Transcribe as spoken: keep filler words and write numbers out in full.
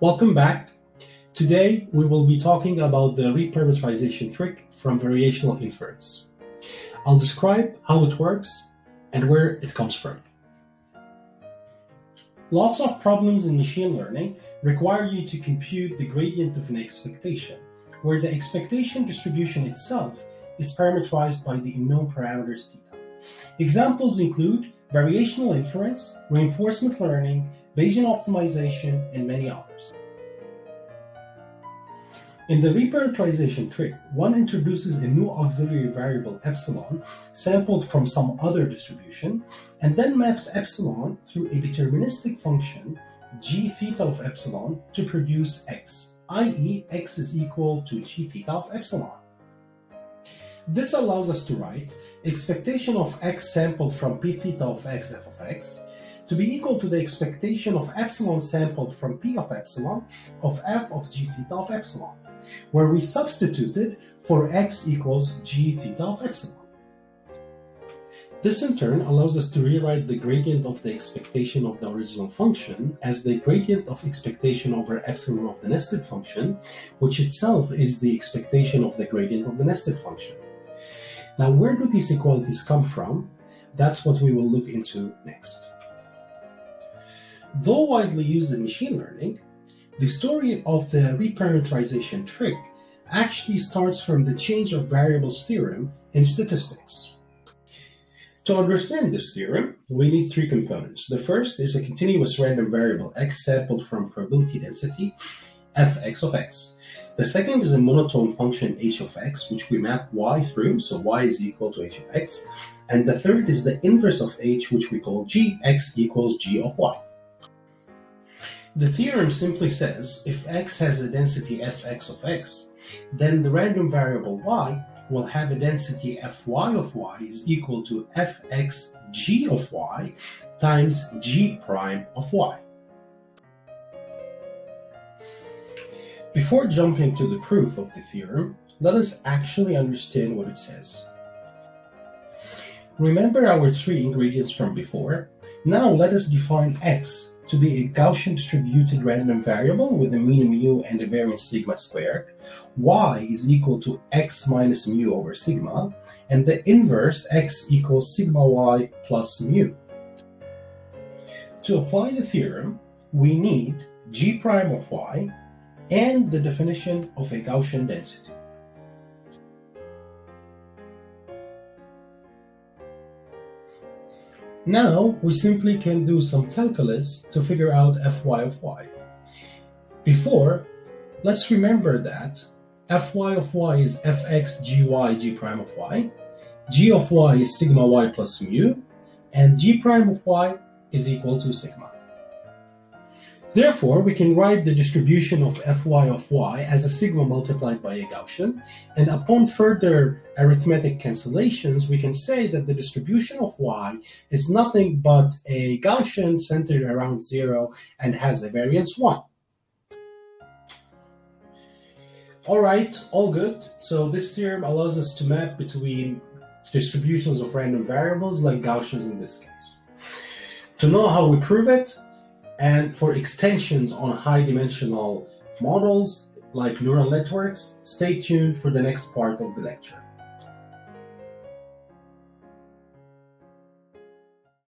Welcome back. Today we will be talking about the reparameterization trick from variational inference. I'll describe how it works and where it comes from. Lots of problems in machine learning require you to compute the gradient of an expectation, where the expectation distribution itself is parameterized by the unknown parameters theta. Examples include variational inference, reinforcement learning, Bayesian optimization, and many others. In the reparameterization trick, one introduces a new auxiliary variable epsilon sampled from some other distribution, and then maps epsilon through a deterministic function g theta of epsilon to produce x, that is x is equal to g theta of epsilon. This allows us to write expectation of x sampled from p theta of x f of x to be equal to the expectation of epsilon sampled from p of epsilon of f of g theta of epsilon, where we substituted for x equals g theta of epsilon. This in turn allows us to rewrite the gradient of the expectation of the original function as the gradient of expectation over epsilon of the nested function, which itself is the expectation of the gradient of the nested function. Now, where do these equalities come from? That's what we will look into next. Though widely used in machine learning, the story of the reparameterization trick actually starts from the change of variables theorem in statistics. To understand this theorem, we need three components. The first is a continuous random variable x sampled from probability density fx of x. The second is a monotone function h of x, which we map y through, so y is equal to h of x. And the third is the inverse of h, which we call g, x equals g of y. The theorem simply says if x has a density fx of x, then the random variable y will have a density fy of y is equal to fx g of y times g prime of y. Before jumping to the proof of the theorem, let us actually understand what it says. Remember our three ingredients from before. Now let us define x to be a Gaussian distributed random variable with a mean mu and a variance sigma squared, y is equal to x minus mu over sigma, and the inverse x equals sigma y plus mu. To apply the theorem, we need g prime of y and the definition of a Gaussian density. Now, we simply can do some calculus to figure out fy of y. Before, let's remember that fy of y is fx gy g prime of y, g of y is sigma y plus mu, and g prime of y is equal to sigma. Therefore, we can write the distribution of fy of y as a sigma multiplied by a Gaussian, and upon further arithmetic cancellations, we can say that the distribution of y is nothing but a Gaussian centered around zero and has a variance one. All right, all good. So this theorem allows us to map between distributions of random variables like Gaussians in this case. To know how we prove it, and for extensions on high-dimensional models like neural networks, stay tuned for the next part of the lecture.